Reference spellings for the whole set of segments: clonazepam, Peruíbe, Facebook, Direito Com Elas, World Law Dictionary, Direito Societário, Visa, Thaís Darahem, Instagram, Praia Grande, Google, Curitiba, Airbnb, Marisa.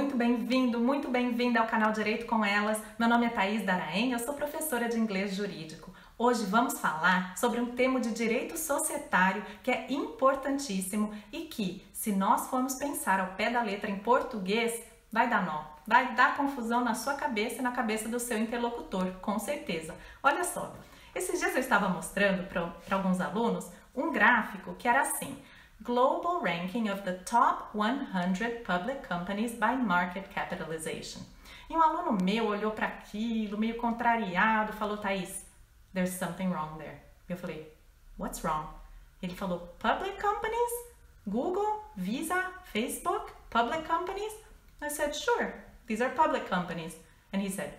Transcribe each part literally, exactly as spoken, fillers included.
muito bem-vindo, muito bem-vinda ao canal Direito Com Elas. Meu nome é Thaís Darahem, eu sou professora de inglês jurídico. Hoje vamos falar sobre um tema de direito societário que é importantíssimo e que, se nós formos pensar ao pé da letra em português, vai dar nó, vai dar confusão na sua cabeça e na cabeça do seu interlocutor, com certeza. Olha só, esses dias eu estava mostrando para alguns alunos um gráfico que era assim: Global Ranking of the Top one hundred Public Companies by Market Capitalization. E um aluno meu olhou para aquilo, meio contrariado, falou: Thaís, there's something wrong there. Eu falei: what's wrong? Ele falou: public companies? Google, Visa, Facebook, public companies? I said, sure, these are public companies. And he said,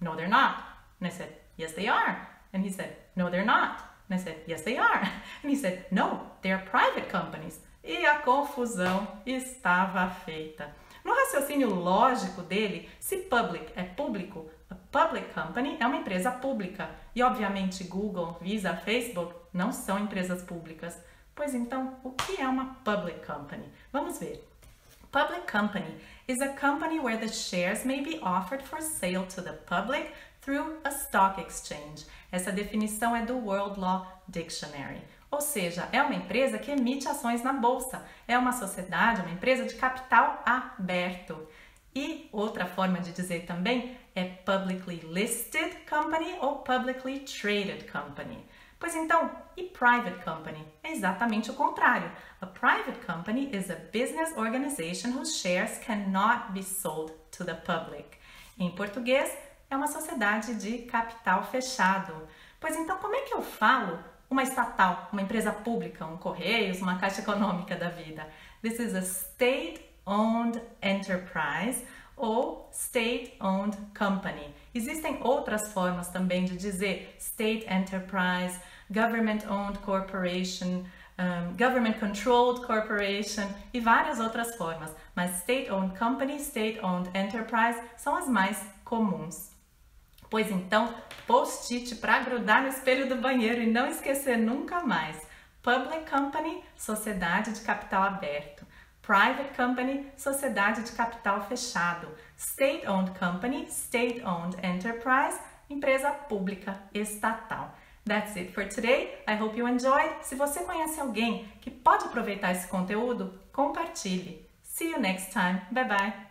no, they're not. And I said, yes, they are. And he said, no, they're not. And I said, yes, they are. And he said, no, they are private companies. E a confusão estava feita. No raciocínio lógico dele, se public é público, a public company é uma empresa pública. E, obviamente, Google, Visa, Facebook não são empresas públicas. Pois então, o que é uma public company? Vamos ver. Public company is a company where the shares may be offered for sale to the public through a stock exchange. Essa definição é do World Law Dictionary. Ou seja, é uma empresa que emite ações na bolsa. É uma sociedade, uma empresa de capital aberto. E outra forma de dizer também é publicly listed company ou publicly traded company. Pois então, e private company? É exatamente o contrário. A private company is a business organization whose shares cannot be sold to the public. Em português, é uma sociedade de capital fechado. Pois então, como é que eu falo uma estatal, uma empresa pública, um Correios, uma Caixa Econômica da vida? This is a state-owned enterprise ou state-owned company. Existem outras formas também de dizer state enterprise, government-owned corporation, um, government-controlled corporation e várias outras formas. Mas state-owned company, state-owned enterprise são as mais comuns. Pois então, post-it para grudar no espelho do banheiro e não esquecer nunca mais. Public company, sociedade de capital aberto. Private company, sociedade de capital fechado. State-owned company, state-owned enterprise, empresa pública estatal. That's it for today. I hope you enjoyed. Se você conhece alguém que pode aproveitar esse conteúdo, compartilhe. See you next time. Bye bye.